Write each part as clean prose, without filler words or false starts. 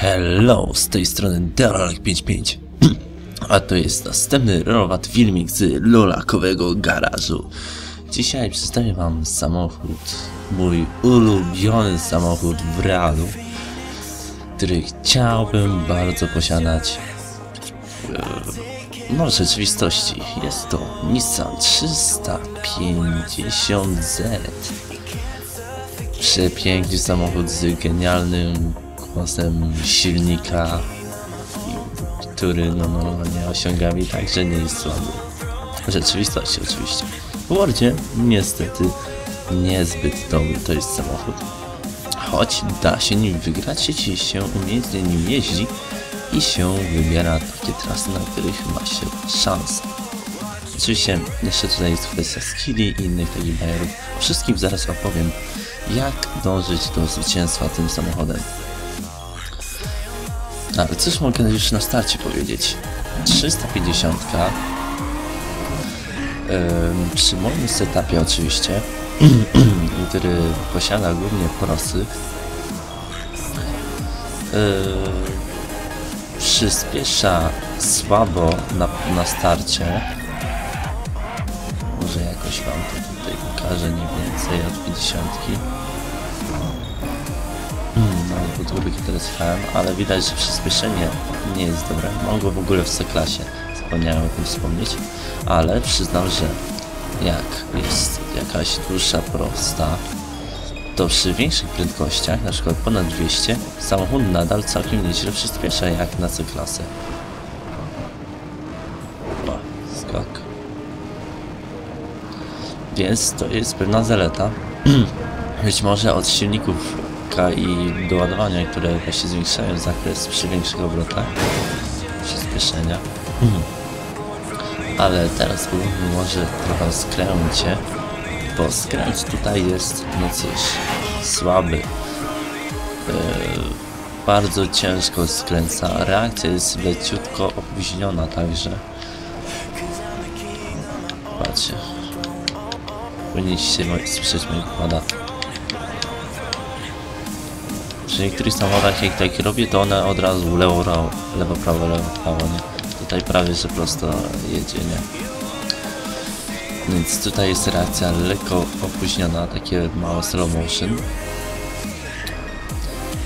Hello, z tej strony TheLolak55, a to jest następny renowat filmik z Lulakowego garażu. Dzisiaj przedstawię wam samochód, mój ulubiony samochód w realu, który chciałbym bardzo posiadać w rzeczywistości. Jest to Nissan 350Z. Przepiękny samochód z genialnym głosem silnika, który normalnie osiąga mi także nie jest słaby. W rzeczywistości oczywiście. W Wordzie niestety niezbyt dobry to jest samochód. Choć da się nim wygrać, jeśli się umiejętnie nim jeździ i się wybiera takie trasy, na których ma się szansa. Oczywiście jeszcze tutaj jest kwestia skilli i innych takich bajerów. O wszystkim zaraz opowiem, jak dążyć do zwycięstwa tym samochodem. Ale cóż mogę już na starcie powiedzieć? 350 przy moim setupie oczywiście, który posiada głównie prosy, przyspiesza słabo na starcie. Może jakoś wam to tutaj pokażę, nie więcej od 50. Mam podróbki teraz fałem, ale widać, że przyspieszenie nie jest dobre. Mam go w ogóle w C-klasie, zapomniałem o tym wspomnieć, ale przyznam, że jak jest jakaś dłuższa prosta, to przy większych prędkościach, na przykład ponad 200, samochód nadal całkiem nieźle przyspiesza jak na C-klasę. O, skok. Więc to jest pewna zaleta. Być może od silników i doładowania, które właśnie zwiększają zakres przy większych obrotach przyspieszenia. Ale teraz może trochę skręcie, bo skręt tutaj jest, no cóż, słaby. Bardzo ciężko skręca, reakcja jest leciutko opóźniona także. Patrzcie, powinniście słyszeć moje pada. Przy niektórych samochodach, jak tak robię, to one od razu lewo, prawo, nie? Tutaj prawie, że prosto jedzie, nie? Więc tutaj jest reakcja lekko opóźniona, takie mało slow motion.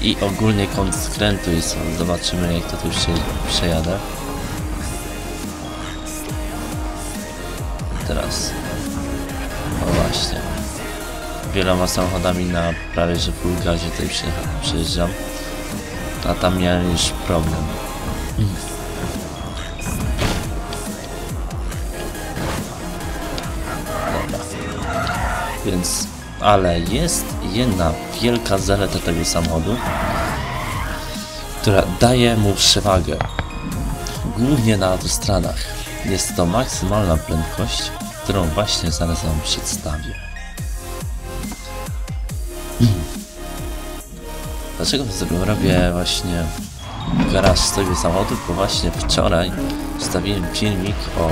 I ogólnie kąt skrętu jest, zobaczymy jak to tu się przejadę. Teraz. No właśnie. Wieloma samochodami na prawie że full gazie tutaj przejeżdżam, a tam miałem już problem. Dobra. Więc, ale jest jedna wielka zaleta tego samochodu, która daje mu przewagę, głównie na autostradach. Jest to maksymalna prędkość, którą właśnie zaraz wam przedstawię. Dlaczego to sobie robię właśnie garaż z tego samochodu? Bo właśnie wczoraj wstawiłem filmik o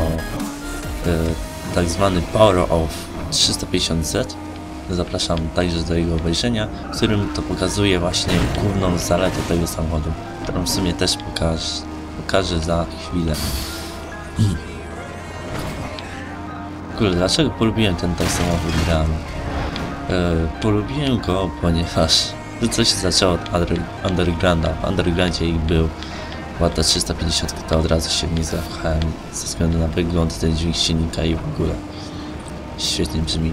tak zwany Power of 350Z. Zapraszam także do jego obejrzenia, w którym to pokazuje właśnie główną zaletę tego samochodu, którą w sumie też pokażę za chwilę. Kurde, dlaczego polubiłem ten tak samochód realny? Polubiłem go, ponieważ coś się zaczęło od undergrounda. W undergroundzie ich był lata 350, to od razu się w nich zakochałem ze względu na wygląd, ten dźwięk silnika i w ogóle świetnie brzmi.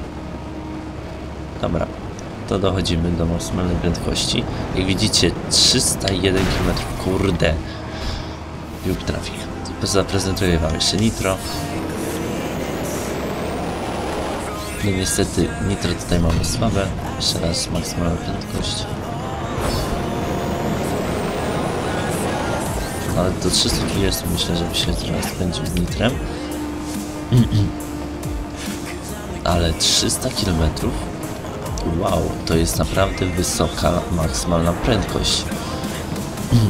Dobra, to dochodzimy do maksymalnej prędkości. Jak widzicie 301 km, kurde, lub trafik. Zaprezentuję wam jeszcze nitro. No niestety nitro tutaj mamy słabe. Jeszcze raz maksymalna prędkość. Ale do 320 myślę, żeby się teraz spędził z nitrem. Ale 300 km? Wow, to jest naprawdę wysoka maksymalna prędkość.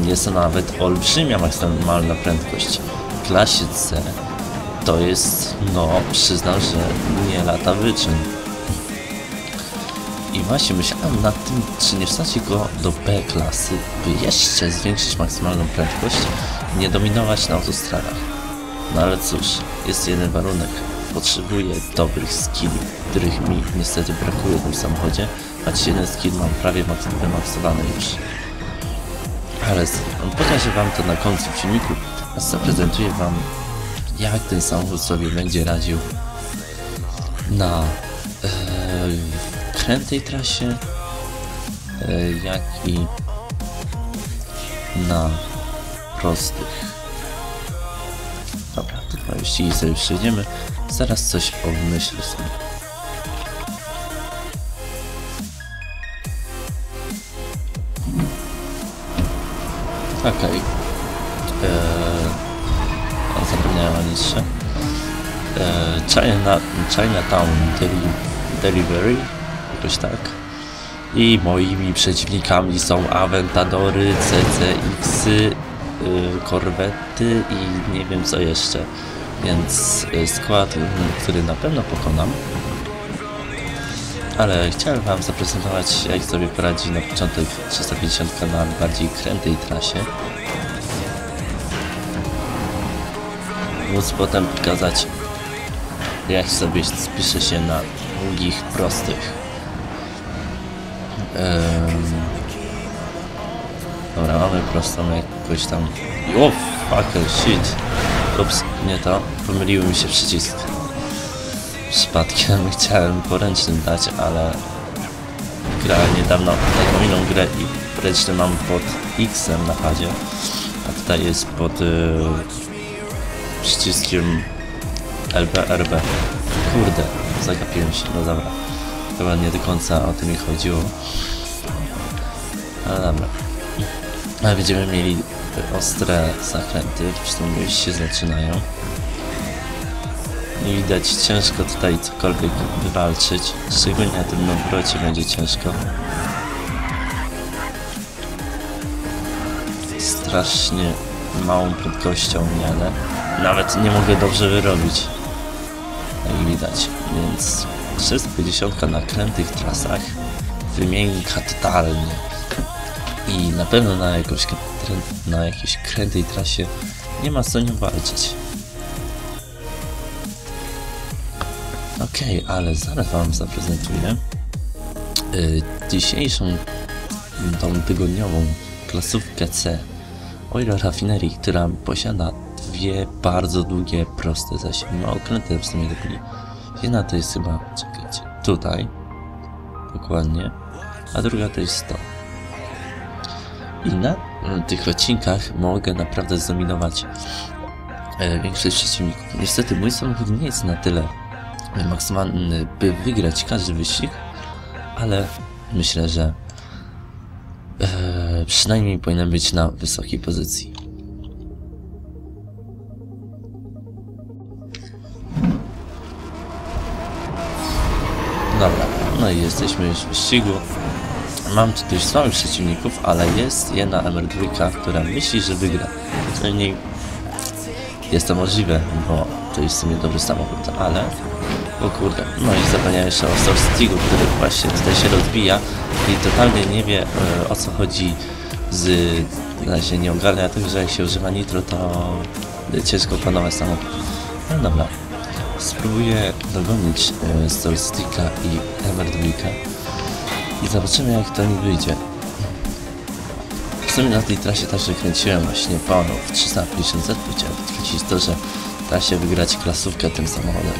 Jest to nawet olbrzymia maksymalna prędkość. W klasie C to jest, no, przyznam, że nie lata wyczyn. I właśnie myślałem nad tym, czy nie wstać go do B klasy, by jeszcze zwiększyć maksymalną prędkość i nie dominować na autostradach. No ale cóż, jest jeden warunek. Potrzebuję dobrych skillów, których mi niestety brakuje w tym samochodzie, choć jeden skill mam prawie wymaksowany już. Ale pokażę wam to na końcu filmiku, a zaprezentuję wam, jak ten samochód sobie będzie radził na krętej trasie, jak i na prostych. Dobra, tylko jeśli sobie przejdziemy, zaraz coś pomyślę sobie. Okej. Zapomniałem o nic się. Chinatown Delivery, jakoś tak. I moimi przeciwnikami są Aventadory, CCX, Corvette i nie wiem co jeszcze. Więc skład, który na pewno pokonam. Ale chciałem wam zaprezentować, jak sobie poradzi na początek 350 na bardziej krętej trasie. Móc potem pokazać, jak sobie spisze się na długich, prostych. Dobra, mamy prostą jakoś tam... O, fuck, shit! Ups, nie to, pomyliły mi się przycisk. Przypadkiem chciałem poręcznym dać, ale... grałem niedawno taką inną grę i poręczny mam pod X-em na padzie. A tutaj jest pod... przyciskiem LBRB. Kurde, zagapiłem się, no dobra. Chyba nie do końca o tym mi chodziło. Ale dobra. A będziemy mieli ostre zakręty, przynajmniej już się zaczynają. Nie widać, ciężko tutaj cokolwiek wywalczyć. Szczególnie na tym obrocie będzie ciężko. Strasznie małą prędkością mianę. Nawet nie mogę dobrze wyrobić. Jak widać, więc 350 na krętych trasach wymienka totalnie. I na pewno na jakiejś krętej trasie nie ma co nią walczyć. Okej, ale zaraz wam zaprezentuję dzisiejszą, tą tygodniową klasówkę C Oil Refinery, która posiada dwie bardzo długie, proste zasięgi. No, okręty w sumie długie. Jedna to jest chyba, czekajcie, tutaj. Dokładnie. A druga to jest to. I na tych odcinkach mogę naprawdę zdominować większość przeciwników. Niestety mój samochód nie jest na tyle maksymalny, by wygrać każdy wyścig, ale myślę, że przynajmniej powinien być na wysokiej pozycji. Dobra, no i jesteśmy już w wyścigu. Mam tu dość słabych przeciwników, ale jest jedna MR2, która myśli, że wygra. Przynajmniej jest to możliwe, bo to jest w sumie dobry samochód, ale... O kurde, no i zapomniałem jeszcze o Stigu, który właśnie tutaj się rozbija i totalnie nie wie o co chodzi z... Na razie nie ogarnia tego, że jak się używa nitro, to ciężko panować samochód. No dobra, spróbuję dogonić Stiga i MR2. I zobaczymy, jak to mi wyjdzie. W sumie na tej trasie także kręciłem właśnie pełną w 350Z. Chciałem podkreślić to, że da się wygrać klasówkę tym samochodem.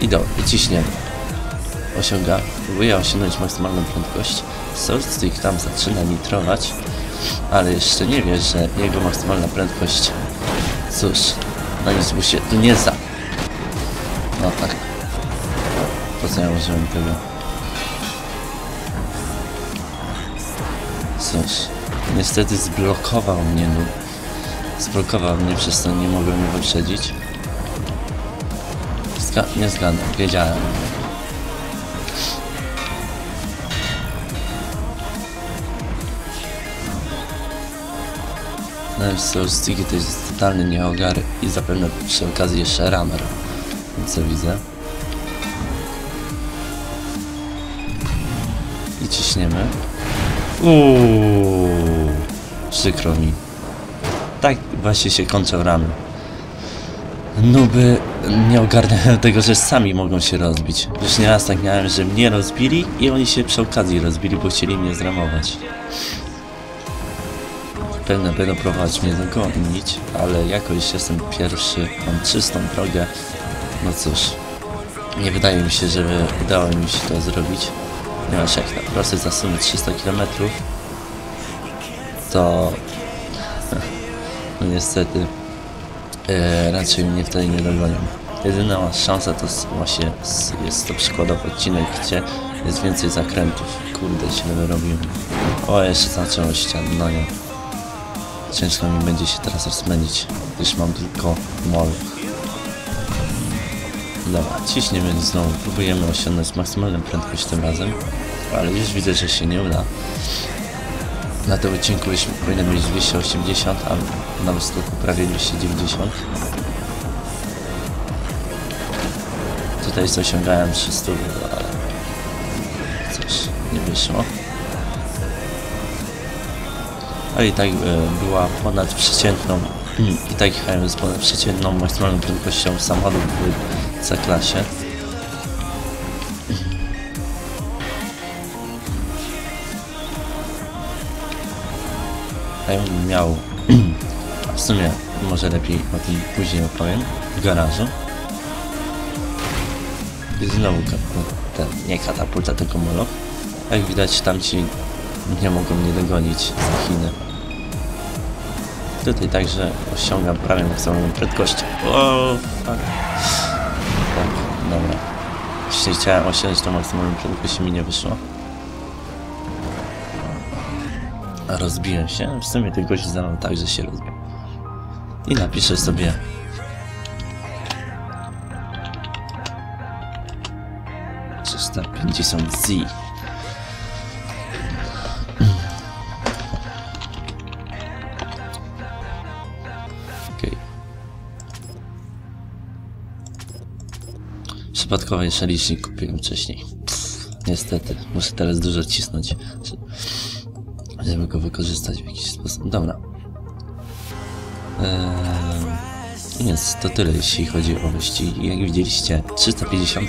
I dobra, ciśniemy. Próbuję osiągnąć maksymalną prędkość. Stig tam zaczyna nitrować, ale jeszcze nie wie, że jego maksymalna prędkość... Cóż, na nic mu się tu nie za. No tak. Po co ja użyłem tego? Cóż, niestety zblokował mnie, no. Zblokował mnie, przez to nie mogłem go wyprzedzić. Nie zgadnę, wiedziałem. No i Stig to jest totalny nieogar i zapewne przy okazji jeszcze rammer. Co widzę? ciśniemy. Przykro mi. Tak właśnie się kończą ramy. Nuby nie ogarniają tego, że sami mogą się rozbić. Już nieraz tak miałem, że mnie rozbili i oni się przy okazji rozbili, bo chcieli mnie zramować. Pewnie będą próbować mnie dogonić, ale jakoś jestem pierwszy, mam czystą drogę. No cóż, nie wydaje mi się, że udało mi się to zrobić. Ponieważ jak na prostej zasunie 300 km, to no niestety raczej mnie wtedy nie dogonią. Jedyna szansa to właśnie jest to przykładowy odcinek, gdzie jest więcej zakrętów. Kurde, się wyrobiłem. O, jeszcze zaczęło ściąganie. Ciężko mi będzie się teraz rozmędzić, gdyż mam tylko mol. Dobra, ciśniemy znowu, próbujemy osiągnąć maksymalną prędkość tym razem, ale już widzę, że się nie uda. Na tym odcinku powinno być 280, a nawet tylko prawie 290. Tutaj osiągałem 300, ale coś nie wyszło. A i tak była ponad przeciętną, i tak jechałem z ponad przeciętną maksymalną prędkością samochodów w C-klasie. Ja bym miał, w sumie może lepiej o tym później opowiem, w garażu. I znowu nie katapulta, tylko moloch. Jak widać, tamci nie mogą mnie dogonić za Chiny. Tutaj także osiągam prawie maksymalną prędkość. O, fuck. Tak, dobra. Jeśli chciałem osiągnąć tą maksymalną prędkość, mi nie wyszło. Rozbiłem się. W sumie ten gość znał tak, że się rozbił. I napiszę sobie... ...350Z. Przypadkowo jeszcze licznik kupiłem wcześniej. Niestety, muszę teraz dużo cisnąć, żeby go wykorzystać w jakiś sposób. Dobra. Więc to tyle, jeśli chodzi o wyścigi. Jak widzieliście, 350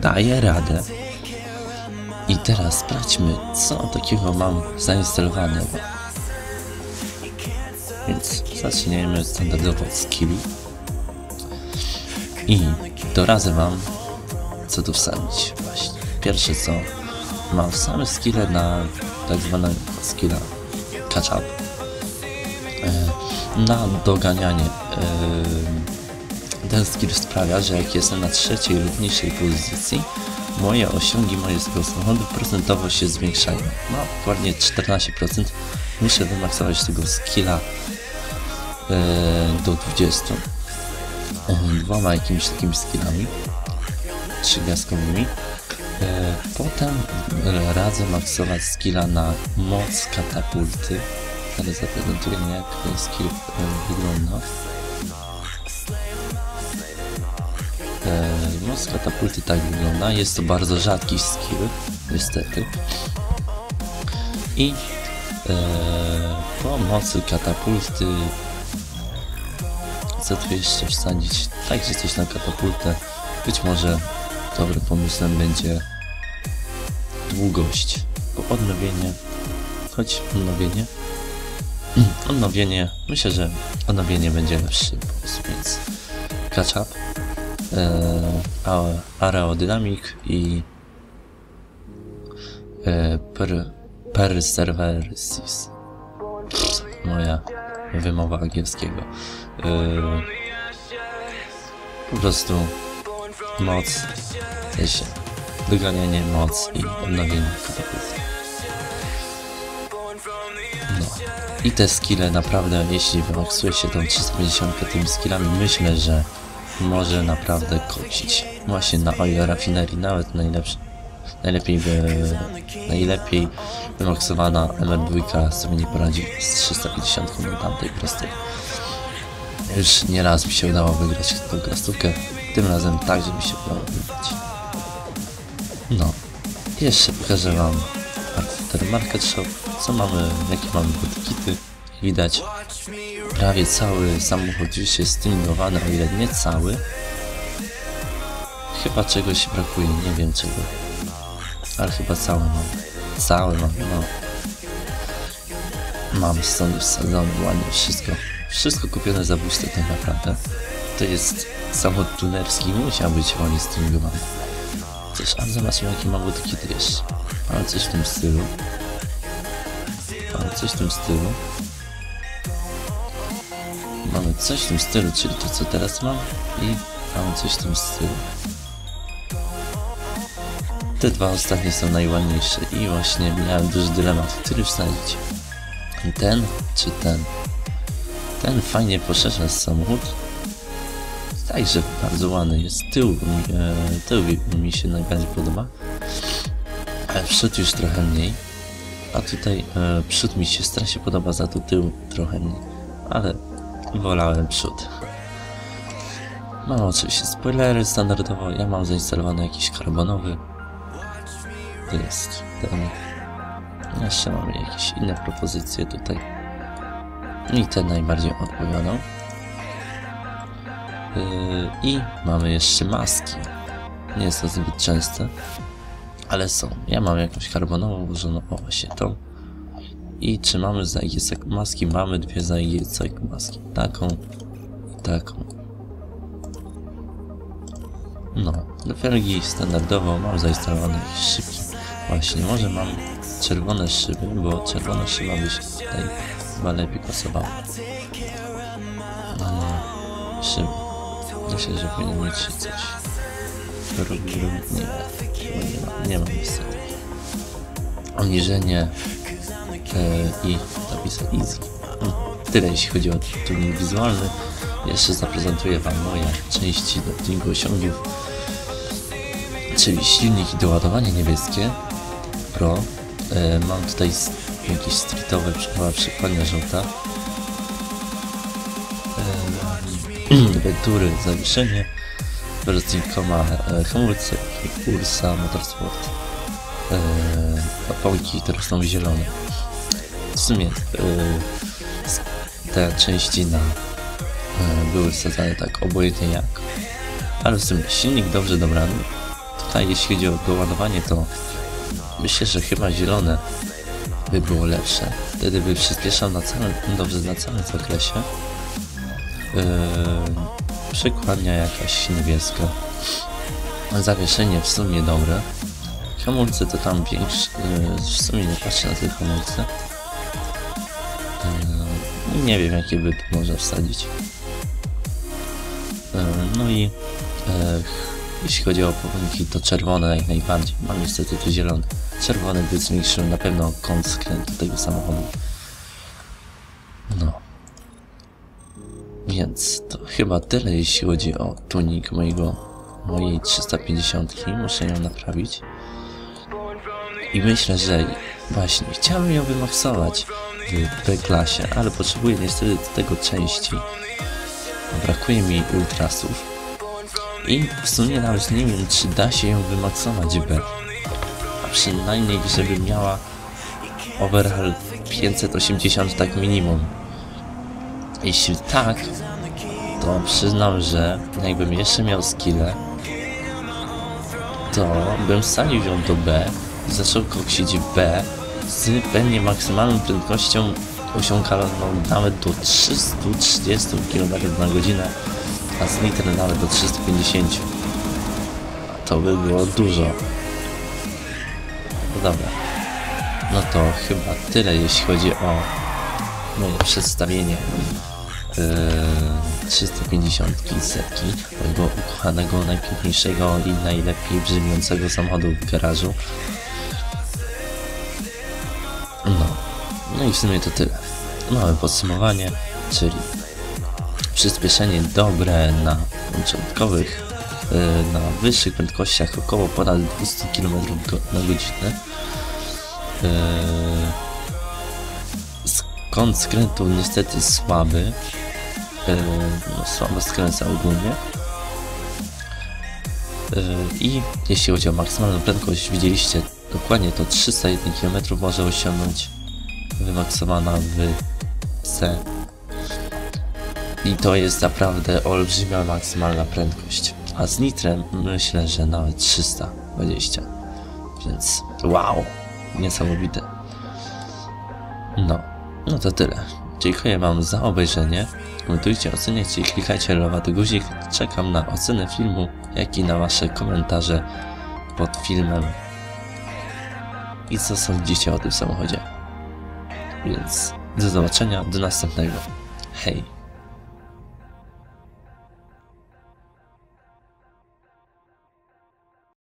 daje radę. I teraz sprawdźmy, co takiego mam zainstalowanego. Więc zaczniemy standardowo od skilli. I doradzę wam, co tu wsadzić. Właśnie. Pierwsze co, mam same skille na tak zwanego skilla catch up. Na doganianie. Ten skill sprawia, że jak jestem na trzeciej lub niższej pozycji, moje osiągi mojego samochodu procentowo się zwiększają. No, dokładnie 14%. Muszę wymaksować tego skilla do 20. Dwoma jakimiś takimi skillami 3 gwiazdkowymi. Potem radzę maksować skilla na moc katapulty. Ale zaprezentuję jak ten skill wygląda. Moc katapulty tak wygląda. Jest to bardzo rzadki skill, niestety. I po mocy katapulty chcę tu jeszcze wsadzić także coś na katapultę. Być może dobrym pomysłem będzie długość. Bo odnowienie, choć odnowienie, myślę, że odnowienie będzie lepszy pomysł, więc catch up, aerodynamik i perseverances. Moja wymowa angielskiego. Po prostu moc, też doganianie moc i odnowienie katapulty. No i te skille naprawdę, jeśli wymaksuje się tą 350 tymi skillami, myślę, że może naprawdę kocić. Właśnie na Oil Refinery nawet najlepiej wymaksowana MR2 sobie nie poradzi z 350 na tamtej prostej. Już nieraz mi się udało wygrać tą krastówkę, tym razem tak, żeby się udało wygrać. No, Jeszcze pokażę wam aftermarket shop, co mamy, jakie mamy bodykity. Widać prawie cały samochód już jest tuningowany, o ile nie cały. Chyba czegoś brakuje, nie wiem czego, ale chyba cały mam. Cały mam, no. Mam stąd już sezon, ładnie wszystko. Wszystko kupione za buźce tak naprawdę. To jest samochód tunerski, musiał być ładnie tuningowany. Coś, a zobaczmy jakie ma bodykity jeszcze. Ale coś w tym stylu. Mamy coś w tym stylu. Mamy coś w tym stylu, czyli to co teraz mam i mamy coś w tym stylu. Te dwa ostatnie są najładniejsze i właśnie miałem duży dylemat, który wsadzić. Ten czy ten? Ten fajnie poszerza samochód. Także bardzo ładny jest. Tył mi się najbardziej podoba. Ale przód już trochę mniej. A tutaj przód mi się strasznie podoba, za to tył trochę mniej. Ale wolałem przód. Mam oczywiście spoilery standardowo. Ja mam zainstalowany jakiś karbonowy. To jest ten. Jeszcze mamy jakieś inne propozycje tutaj. I te najbardziej odpowiadają. I mamy jeszcze maski. Nie jest to zbyt częste, ale są. Ja mam jakąś karbonową włożoną, o właśnie tą. I czy mamy za IGC maski? Mamy dwie za IGC maski. Taką i taką. No, do felgi standardowo mam zainstalowane jakieś szybki. Właśnie, może mam czerwone szyby, bo czerwona szyba by się tutaj chyba lepiej pasowała. Szyby. Myślę, że powinien mieć coś. Nie ma miejsca. Obniżenie i tapisa easy. Tyle jeśli chodzi o tuning wizualny. Jeszcze zaprezentuję wam moje części do tuningu osiągów. Czyli silnik i doładowanie niebieskie Pro. Mam tutaj jakieś streetowe, przykładnia żółta. Wentury, zawieszenie z znikoma hamulce i Ursa Motorsport. Oponki, które są zielone. W sumie te części na były wsadzane tak obojętnie jak. Ale w sumie silnik dobrze dobrany. Tutaj jeśli chodzi o doładowanie, to myślę, że chyba zielone by było lepsze. Wtedy by przyspieszał na całym, dobrze na całym zakresie. Przykładnia jakaś niebieska. Zawieszenie w sumie dobre. Hamulce to tam większe. W sumie nie patrzę na te hamulce. Nie wiem jakie by tu można wsadzić. No i jeśli chodzi o oponki, to czerwone jak najbardziej. Mam niestety tu zielone. Czerwony by zmniejszył na pewno kąt skrętu tego samochodu. No. Więc to chyba tyle jeśli chodzi o tuning mojej 350. Muszę ją naprawić. I myślę, że właśnie chciałbym ją wymaksować w B-klasie, ale potrzebuję niestety do tego części. Brakuje mi ultrasów. I w sumie nawet nie wiem czy da się ją wymaksować w B. A przynajmniej żeby miała overhaul 580 tak minimum. Jeśli tak, to przyznam, że jakbym jeszcze miał skillę, to bym wsadził ją do B i zaczął koksić B z pewnie maksymalną prędkością osiągalną nawet do 330 km/h, a z litrem nawet do 350. To by było dużo. No dobra, no to chyba tyle jeśli chodzi o moje przedstawienie 350 setki mojego ukochanego, najpiękniejszego i najlepiej brzmiącego samochodu w garażu. No i w sumie to tyle. Mamy podsumowanie, czyli przyspieszenie dobre na początkowych, na wyższych prędkościach około ponad 200 km/h. Kąt skrętu niestety słaby, słabo skręca ogólnie. I jeśli chodzi o maksymalną prędkość, widzieliście Dokładnie to 301 km może osiągnąć wymaksowana w C. I to jest naprawdę olbrzymia maksymalna prędkość. A z nitrem myślę, że nawet 320. Więc wow, niesamowite. No to tyle. Dziękuję wam za obejrzenie. Komentujcie, oceniajcie i klikajcie lowaty guzik. Czekam na ocenę filmu, jak i na wasze komentarze pod filmem. I co sądzicie o tym samochodzie. Więc do zobaczenia, do następnego. Hej!